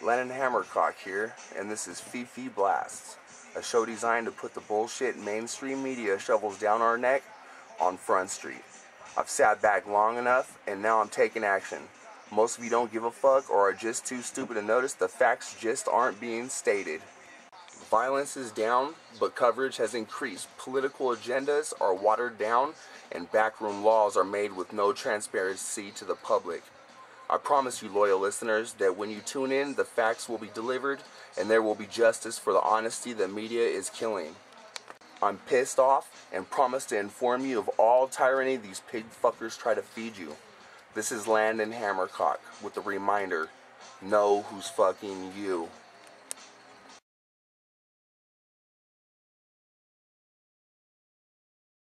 Landon Hammercock here, and this is Fifi Blasts, a show designed to put the bullshit mainstream media shovels down our neck on Front Street. I've sat back long enough, and now I'm taking action. Most of you don't give a fuck or are just too stupid to notice the facts just aren't being stated. Violence is down, but coverage has increased. Political agendas are watered down, and backroom laws are made with no transparency to the public. I promise you, loyal listeners, that when you tune in, the facts will be delivered and there will be justice for the honesty the media is killing. I'm pissed off and promise to inform you of all tyranny these pig fuckers try to feed you. This is Landon Hammercock with a reminder: know who's fucking you.